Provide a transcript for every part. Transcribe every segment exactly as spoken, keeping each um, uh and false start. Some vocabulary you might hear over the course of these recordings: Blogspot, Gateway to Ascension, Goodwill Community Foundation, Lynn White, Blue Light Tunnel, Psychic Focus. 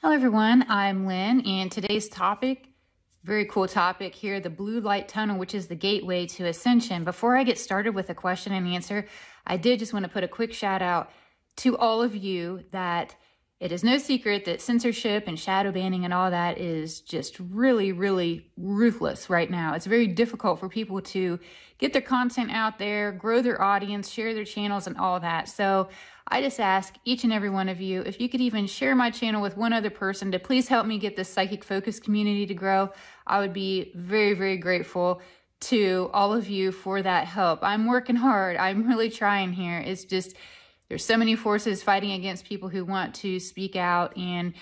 Hello everyone, I'm Lynn, and today's topic, very cool topic here, the Blue Light Tunnel, which is the gateway to ascension. Before I get started with a question and answer, I did just want to put a quick shout out to all of you that it is no secret that censorship and shadow banning and all that is just really, really ruthless right now. It's very difficult for people to get their content out there, grow their audience, share their channels and all that. So I just ask each and every one of you, if you could even share my channel with one other person to please help me get this Psychic Focus community to grow, I would be very, very grateful to all of you for that help. I'm working hard. I'm really trying here. It's just, there's so many forces fighting against people who want to speak out and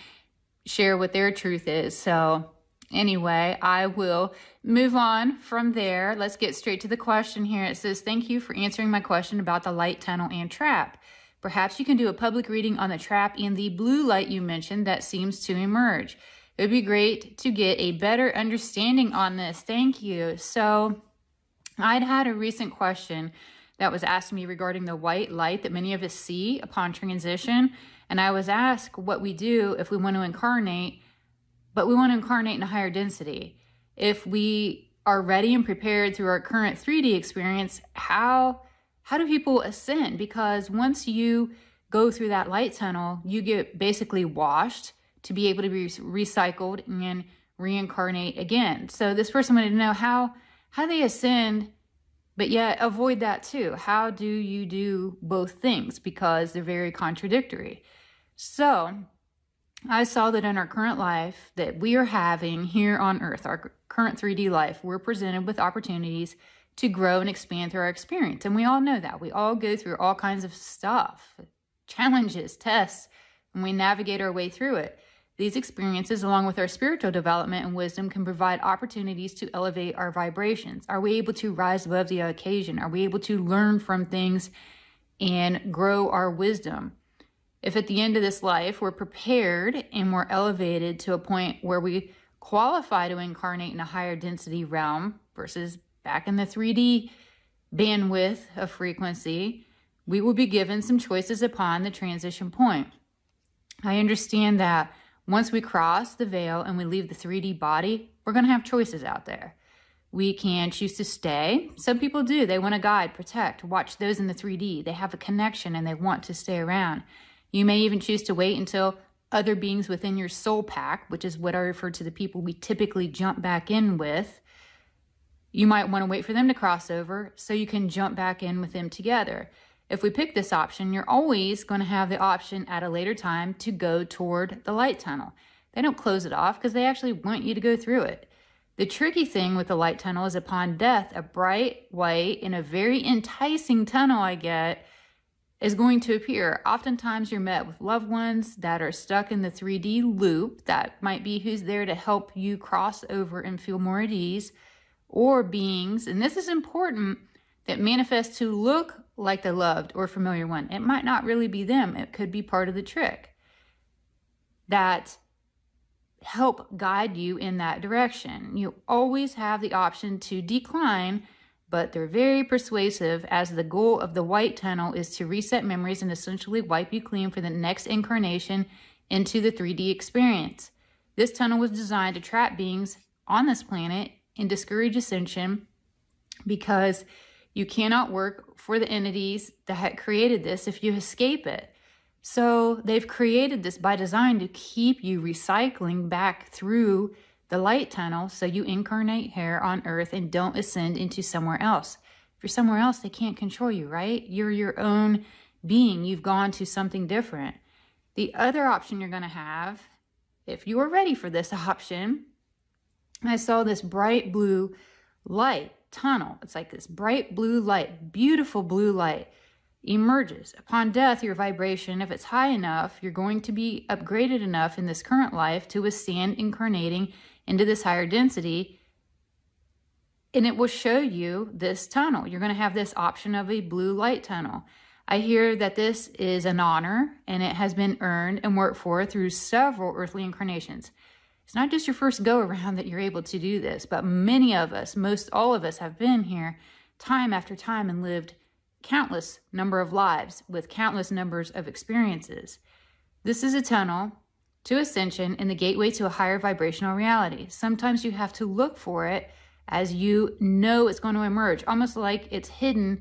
share what their truth is. So anyway, I will move on from there. Let's get straight to the question here. It says, thank you for answering my question about the light tunnel and trap. Perhaps you can do a public reading on the trap and the blue light you mentioned that seems to emerge. It would be great to get a better understanding on this. Thank you. So I'd had a recent question that was asked me regarding the white light that many of us see upon transition. And I was asked what we do if we want to incarnate, but we want to incarnate in a higher density. If we are ready and prepared through our current three D experience, how How do people ascend? Because once you go through that light tunnel, you get basically washed to be able to be recycled and reincarnate again. So this person wanted to know how, how they ascend, but yet avoid that too. How do you do both things? Because they're very contradictory. So I saw that in our current life that we are having here on Earth, our current three D life, we're presented with opportunities to grow and expand through our experience. And we all know that. We all go through all kinds of stuff, challenges, tests, and we navigate our way through it. These experiences, along with our spiritual development and wisdom, can provide opportunities to elevate our vibrations. Are we able to rise above the occasion? Are we able to learn from things and grow our wisdom? If at the end of this life we're prepared and we're elevated to a point where we qualify to incarnate in a higher density realm versus back in the three D bandwidth of frequency, we will be given some choices upon the transition point. I understand that once we cross the veil and we leave the three D body, we're going to have choices out there. We can choose to stay. Some people do. They want to guide, protect, watch those in the three D. They have a connection and they want to stay around. You may even choose to wait until other beings within your soul pack, which is what I refer to the people we typically jump back in with. You might want to wait for them to cross over so you can jump back in with them together. If we pick this option, you're always going to have the option at a later time to go toward the light tunnel. They don't close it off because they actually want you to go through it. The tricky thing with the light tunnel is upon death, a bright white and a very enticing tunnel I get is going to appear. Oftentimes you're met with loved ones that are stuck in the three D loop. That might be who's there to help you cross over and feel more at ease. Or beings, and this is important, that manifest to look like the loved or familiar one. It might not really be them. It could be part of the trick that help guide you in that direction. You always have the option to decline, but they're very persuasive, as the goal of the white tunnel is to reset memories and essentially wipe you clean for the next incarnation into the three D experience. This tunnel was designed to trap beings on this planet and discourage ascension, because you cannot work for the entities that had created this if you escape it. So they've created this by design to keep you recycling back through the light tunnel so you incarnate here on Earth and don't ascend into somewhere else. If you're somewhere else, they can't control you, right? You're your own being. You've gone to something different. The other option you're going to have, if you are ready for this option, I saw this bright blue light tunnel. It's like this bright blue light, beautiful blue light emerges. Upon death, your vibration, if it's high enough, you're going to be upgraded enough in this current life to withstand incarnating into this higher density. And it will show you this tunnel. You're going to have this option of a blue light tunnel. I hear that this is an honor and it has been earned and worked for through several earthly incarnations. It's not just your first go around that you're able to do this, but many of us, most all of us, have been here time after time and lived countless number of lives with countless numbers of experiences. This is a tunnel to ascension and the gateway to a higher vibrational reality. Sometimes you have to look for it as you know it's going to emerge, almost like it's hidden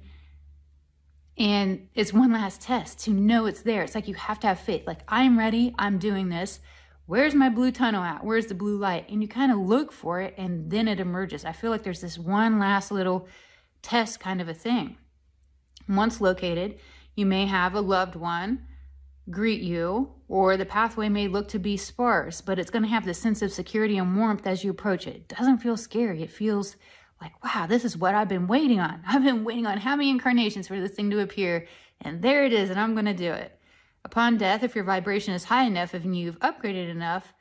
and it's one last test to know it's there. It's like you have to have faith. Like, I'm ready. I'm doing this. Where's my blue tunnel at? Where's the blue light? And you kind of look for it and then it emerges. I feel like there's this one last little test kind of a thing. Once located, you may have a loved one greet you, or the pathway may look to be sparse, but it's going to have the sense of security and warmth as you approach it. It doesn't feel scary. It feels like, wow, this is what I've been waiting on. I've been waiting on how many incarnations for this thing to appear, and there it is, and I'm going to do it. Upon death, if your vibration is high enough, if you've upgraded enough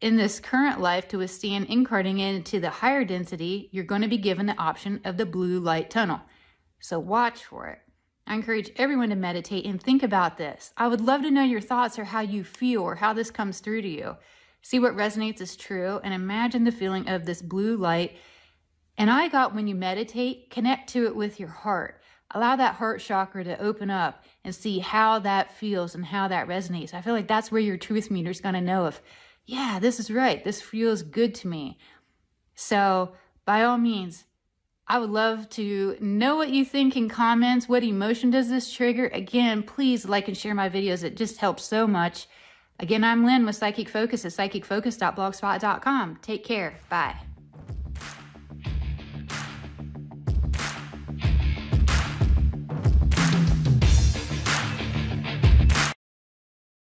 in this current life to withstand incarnating into the higher density, you're going to be given the option of the blue light tunnel. So watch for it. I encourage everyone to meditate and think about this. I would love to know your thoughts or how you feel or how this comes through to you. See what resonates is true and imagine the feeling of this blue light. And I got when you meditate, connect to it with your heart. Allow that heart chakra to open up and see how that feels and how that resonates. I feel like that's where your truth meter is going to know if, yeah, this is right. This feels good to me. So by all means, I would love to know what you think in comments. What emotion does this trigger? Again, please like and share my videos. It just helps so much. Again, I'm Lynn with Psychic Focus at psychic focus dot blogspot dot com. Take care. Bye.